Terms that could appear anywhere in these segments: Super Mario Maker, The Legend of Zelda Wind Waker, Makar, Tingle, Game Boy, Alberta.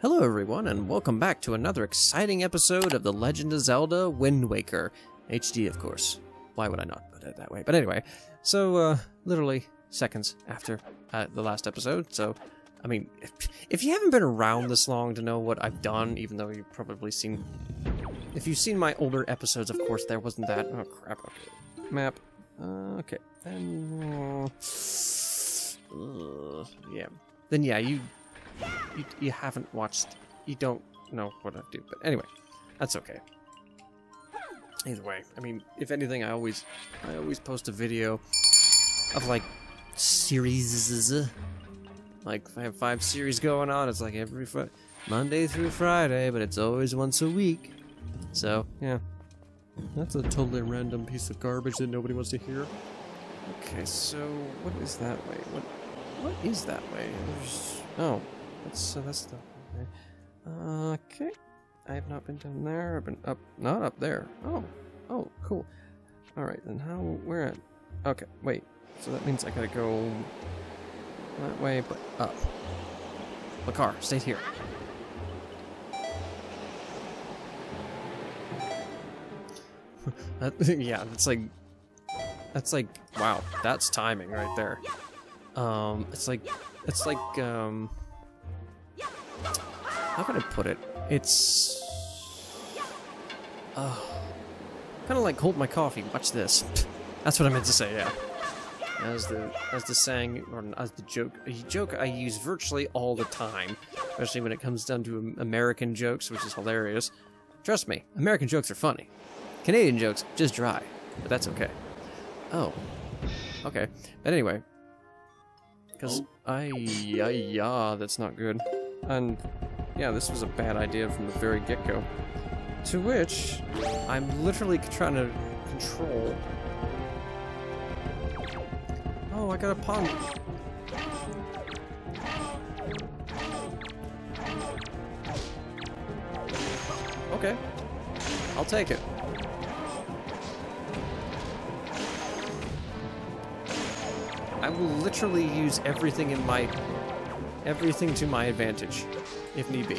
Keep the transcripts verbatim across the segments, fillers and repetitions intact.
Hello everyone, and welcome back to another exciting episode of The Legend of Zelda Wind Waker. H D, of course. Why would I not put it that way? But anyway, so, uh, literally seconds after uh, the last episode, so, I mean, if, if you haven't been around this long to know what I've done, even though you've probably seen... If you've seen my older episodes, of course, there wasn't that... Oh, crap. Okay. Map. Uh, okay. And... Uh, yeah. Then, yeah, you... You, you haven't watched, you don't know what I do, but anyway, that's okay. Either way, I mean, if anything, I always, I always post a video of, like, series, like, if I have five series going on, it's like every fr Monday through Friday, but it's always once a week, so, yeah, that's a totally random piece of garbage that nobody wants to hear. Okay, so, what is that way, what, what is that way? There's, oh. That's, uh, that's the... Okay. Okay. I have not been down there. I've been up... Not up there. Oh. Oh, cool. Alright, then how... Where at? Okay, wait. So that means I gotta go... That way, but up. Makar, stay here. that, yeah, that's like... That's like... Wow, that's timing right there. Um, it's like... It's like, um... How can I put it? It's... Uh, kind of like hold my coffee, watch this. That's what I meant to say, yeah. As the as the saying, or as the joke, a joke I use virtually all the time. Especially when it comes down to American jokes, which is hilarious. Trust me, American jokes are funny. Canadian jokes, just dry. But that's okay. Oh. Okay. But anyway. Because, I yeah, yeah, that's not good. And... Yeah, this was a bad idea from the very get-go. To which, I'm literally trying to control... Oh, I got a pump! Okay. I'll take it. I will literally use everything in my... Everything to my advantage, if need be.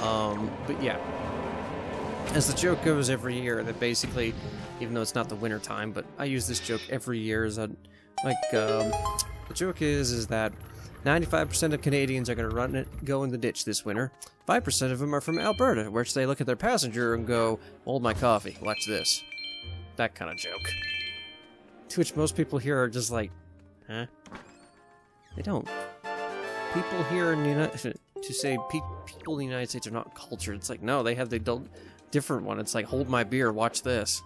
Um, but yeah. As the joke goes every year, that basically, even though it's not the winter time, but I use this joke every year as a, like, um, the joke is, is that ninety-five percent of Canadians are gonna run it, go in the ditch this winter. five percent of them are from Alberta, which they look at their passenger and go, hold my coffee, watch this. That kind of joke. To which most people here are just like, huh? They don't. People here in the United States, to say pe people in the United States are not cultured, it's like, no, they have the adult different one. It's like, hold my beer, watch this.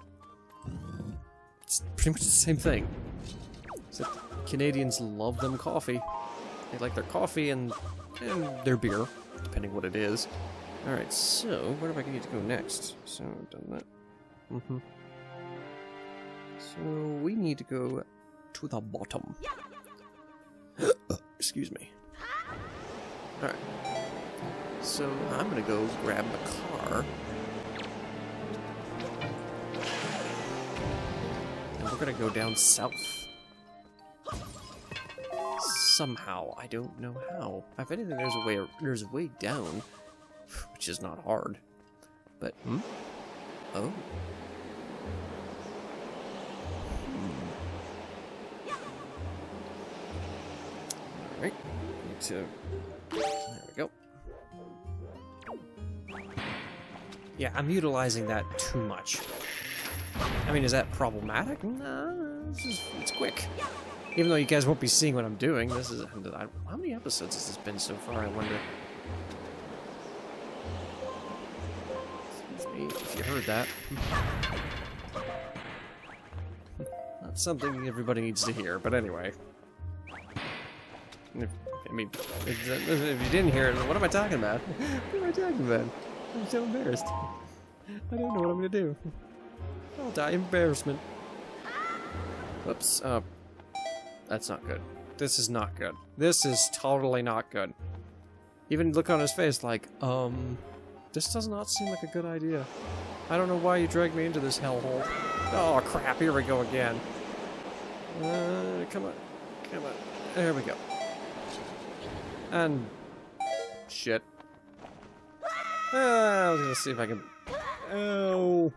It's pretty much the same thing. Except Canadians love them coffee. They like their coffee and, and their beer, depending what it is. Alright, so, where do I need to go next? So, I've done that. Mm-hmm. So, we need to go to the bottom. Excuse me. Alright. So, I'm gonna go grab the car. And we're gonna go down south. Somehow. I don't know how. If anything, there's a way, there's a way down. Which is not hard. But, hmm? Oh. Alright, need to... There we go. Yeah, I'm utilizing that too much. I mean, is that problematic? No, it's, just, it's quick. Even though you guys won't be seeing what I'm doing, this is... How many episodes has this been so far, I wonder? Excuse me, if you heard that. Not something everybody needs to hear, but anyway. If, I mean, if, if you didn't hear it, what am I talking about? What am I talking about? I'm so embarrassed. I don't know what I'm gonna do. I'll die embarrassment. Whoops. Uh, that's not good. This is not good. This is totally not good. Even look on his face like, um, this does not seem like a good idea. I don't know why you dragged me into this hellhole. Oh crap! Here we go again. Uh, come on, come on. There we go. And shit. Uh, I was gonna see if I can. Oh.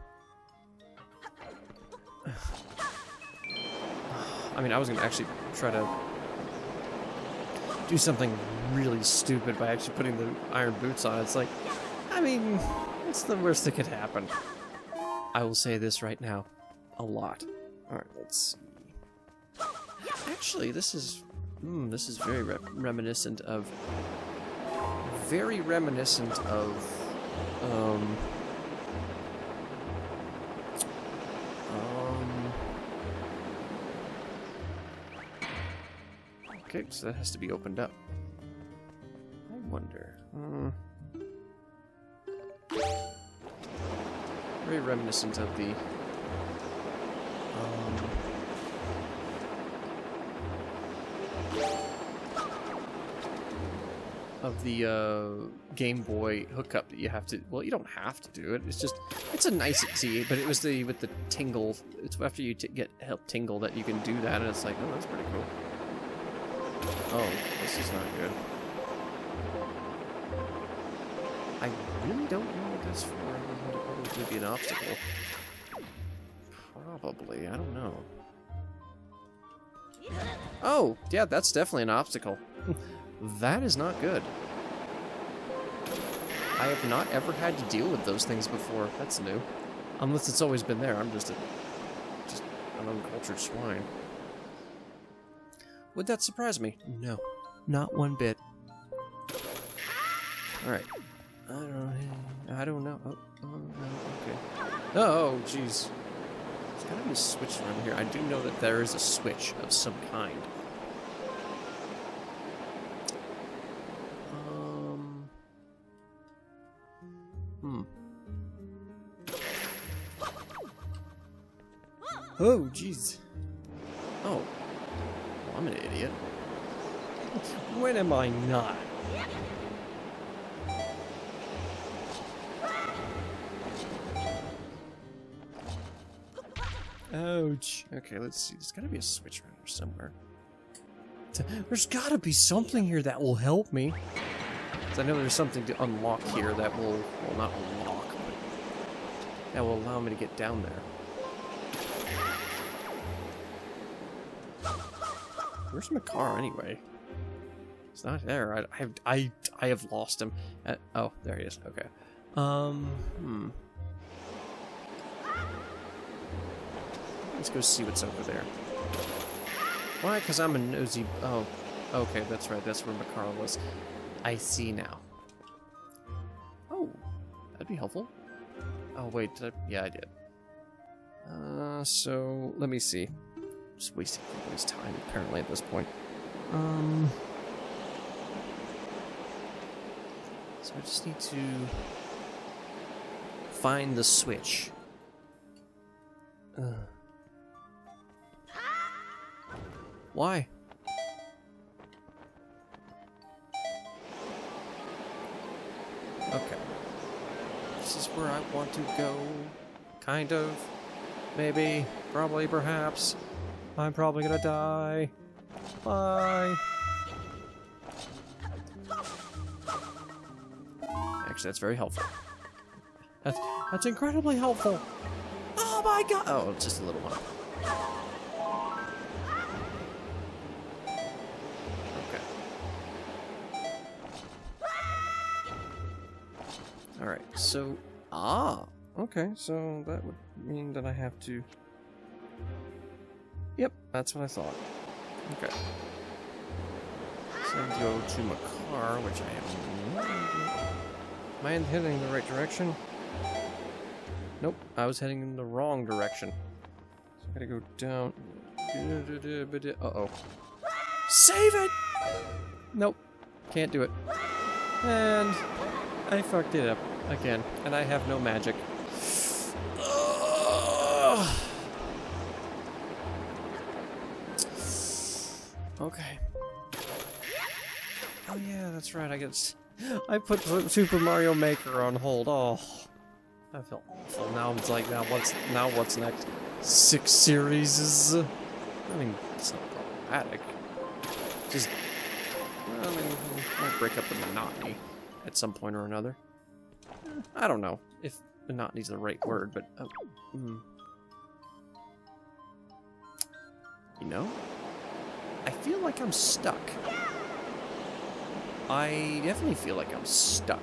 I mean, I was gonna actually try to do something really stupid by actually putting the iron boots on. It's like, I mean, it's the worst that could happen. I will say this right now, a lot. All right, let's see. Actually, this is, hmm, this is very re reminiscent of, very reminiscent of, um, um. Okay, so that has to be opened up. I wonder. Hmm. Very reminiscent of the. Um, of the uh, Game Boy hookup that you have to. Well, you don't have to do it. It's just it's a nicety, but it was the with the Tingle. It's after you t get help Tingle that you can do that, and it's like, oh, that's pretty cool. Oh, this is not good. I really don't know what this is for. Probably be an obstacle. Probably, I don't know. Oh, yeah, that's definitely an obstacle. That is not good. I have not ever had to deal with those things before. That's new. Unless it's always been there. I'm just a just an uncultured swine. Would that surprise me? No, not one bit. All right. I don't know. I don't know. Oh, oh, oh, okay. Oh, jeez. There's gotta be a switch around here. I do know that there is a switch of some kind. Um. Hmm. Oh, jeez. Oh. Well, I'm an idiot. When am I not? Ouch. Okay, let's see. There's gotta be a switch around here somewhere. There's gotta be something here that will help me. Because I know there's something to unlock here that will, well, not unlock, but that will allow me to get down there. Where's Makar anyway? He's not there. I, I have, I, I have lost him. Uh, oh, there he is. Okay. Um. Hmm. Let's go see what's over there. Why? Because I'm a nosy... Oh, okay, that's right. That's where Makar was. I see now. Oh, that'd be helpful. Oh, wait, did I... Yeah, I did. Uh, so, let me see. Just wasting everybody's time, apparently, at this point. Um... So I just need to... find the switch. Ugh. Why? Okay. This is where I want to go. Kind of. Maybe. Probably. Perhaps. I'm probably gonna die. Bye. Actually, that's very helpful. That's, that's incredibly helpful. Oh my god! Oh, just a little one. So, ah, okay, so that would mean that I have to, yep, that's what I thought. Okay. So I go to Makar, which I am, am I heading in the right direction? Nope, I was heading in the wrong direction. So I gotta go down, uh-oh. Save it! Nope, can't do it. And I fucked it up. Again, and I have no magic. Ugh. Okay. Oh yeah, that's right. I guess I put Super Mario Maker on hold. Oh, I feel awful. Now it's like, now what's now what's next? Six series. I mean, it's not problematic. Just Well, it might break up the monotony at some point or another. I don't know if monotony's the right word, but uh, mm. you know, I feel like I'm stuck. I definitely feel like I'm stuck.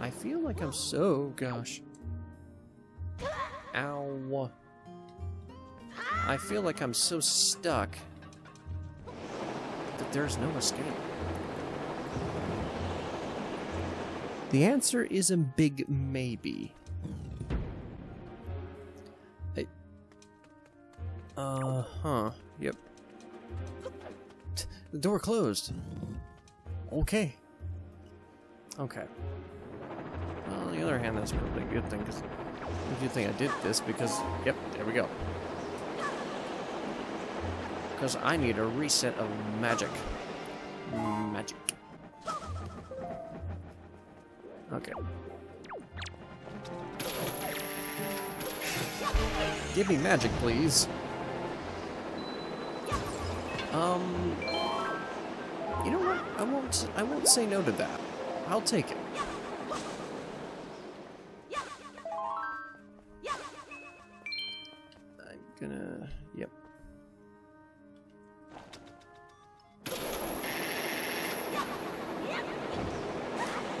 I feel like I'm so gosh. Ow. I feel like I'm so stuck that there's no escape. The answer is a big maybe. I, uh huh. Yep. T- the door closed. Okay. Okay. Well, on the other hand, that's probably a good thing, because if you think I did this, because yep, there we go. Because I need a reset of magic. Magic. Okay. Give me magic, please. Um. You know what? I won't. I won't say no to that. I'll take it. I'm gonna. Yep.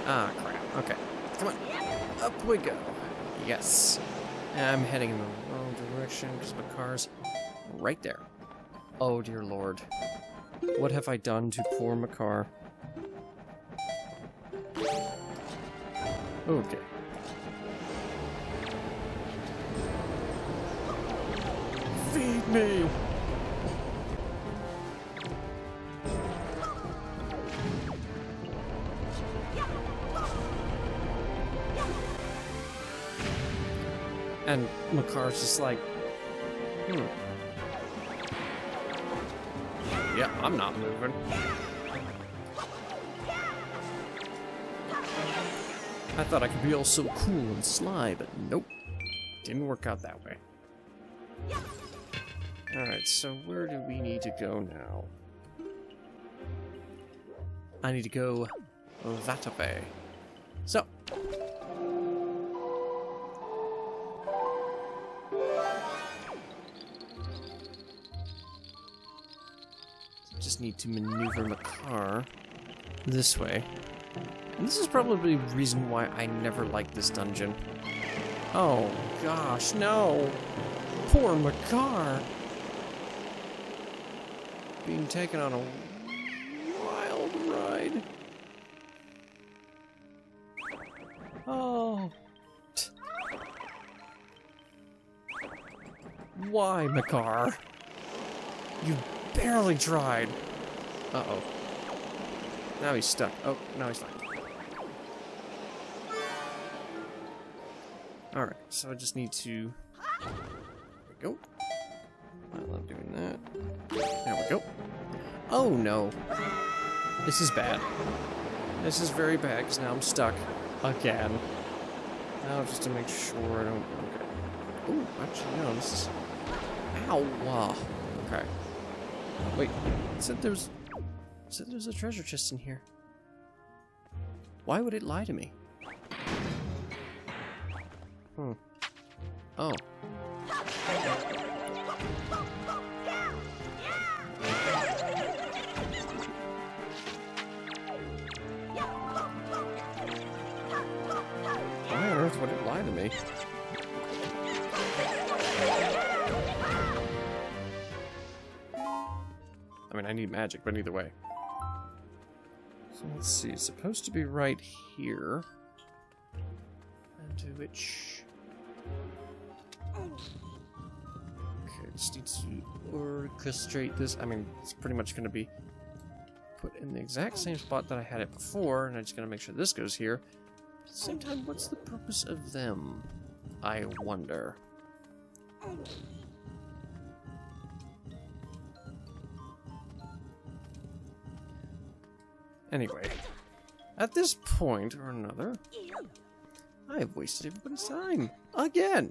Ah, crap. Okay. Come on. Up we go. Yes. I'm heading in the wrong direction because my car's right there. Oh, dear Lord. What have I done to poor Makar? Okay. Feed me! And Makar's just like, hmm. Yeah, I'm not moving. I thought I could be all so cool and sly, but nope. Didn't work out that way. Alright, so where do we need to go now? I need to go that way. So. Just need to maneuver the car this way. And this is probably the reason why I never liked this dungeon. Oh gosh, no! Poor Makar! Being taken on a wild ride. Oh! Why, Makar? You barely tried! Uh-oh. Now he's stuck. Oh, now he's fine. Alright, so I just need to... There we go. I love doing that. There we go. Oh no. This is bad. This is very bad, because now I'm stuck. Again. Now just to make sure I don't... Okay. Oh, actually, no, this is... Ow! Wow. Okay. Wait, it said there was... It said there was a treasure chest in here. Why would it lie to me? Hmm. Oh. Why on earth would it lie to me? I mean, I need magic, but either way. So let's see, it's supposed to be right here. And to which... Okay, just need to orchestrate this. I mean, it's pretty much going to be put in the exact same spot that I had it before, and I'm just going to make sure this goes here. At the same time, what's the purpose of them? I wonder. Anyway, at this point or another, I have wasted everybody's time. Again!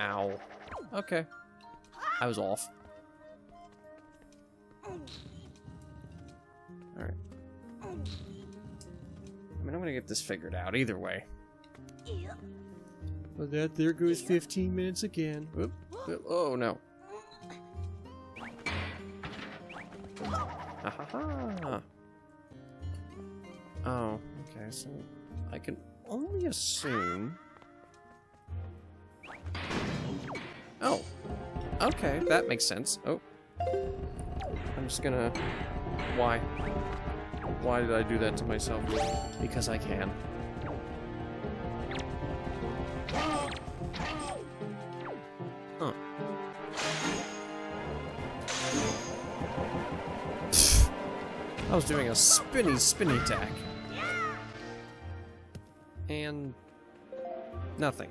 Ow. Okay. I was off. Alright. I mean, I'm gonna get this figured out either way. Well, that there goes fifteen minutes again. Oop. Oh, no. Ha ha ha. Oh, okay, so I can only assume... Oh, okay, that makes sense. Oh, I'm just gonna... Why? Why did I do that to myself? Because I can. Huh. I was doing a spinny, spinny attack. And... nothing.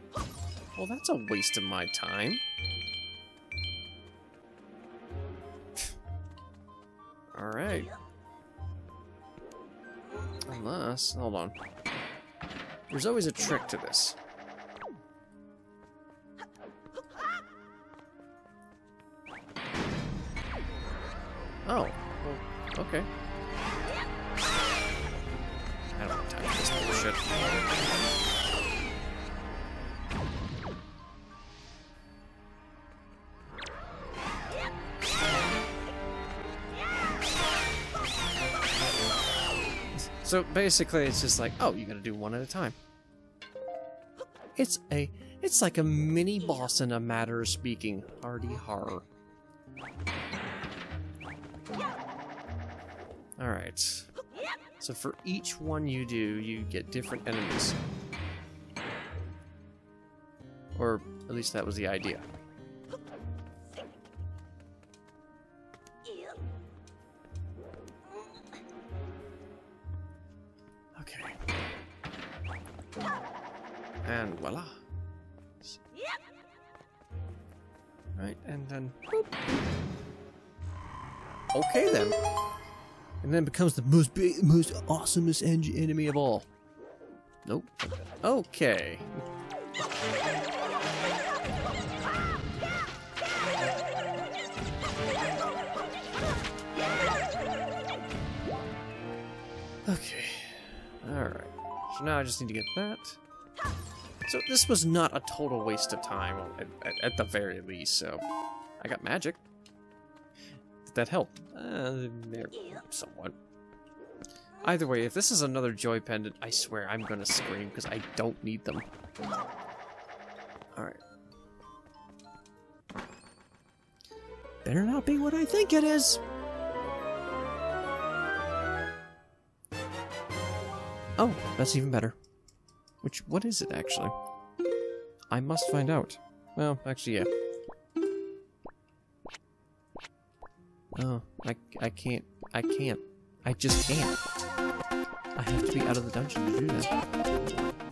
Well, that's a waste of my time. Alright. Unless... hold on. There's always a trick to this. Oh. Well, okay. I don't have time for this bullshit. So basically, it's just like, oh, you gotta do one at a time. It's a, it's like a mini boss in a matter of speaking. Hardy horror. All right. So for each one you do, you get different enemies, or at least that was the idea. And voila. Right, and then... boop. Okay, then. And then becomes the most big, most awesomest enemy of all. Nope. Okay. Okay. Alright. So now I just need to get that. So this was not a total waste of time, at, at, at the very least, so... I got magic. Did that help? Uh, somewhat. Either way, if this is another joy pendant, I swear I'm gonna scream, because I don't need them. Alright. Better not be what I think it is! Oh, that's even better. Which, what is it, actually? I must find out. Well, actually, yeah. Oh, I, I can't. I can't. I just can't. I have to be out of the dungeon to do that.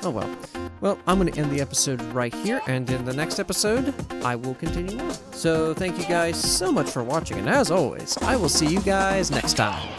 Oh, well. Well, I'm going to end the episode right here, and in the next episode, I will continue on. So, thank you guys so much for watching, and as always, I will see you guys next time.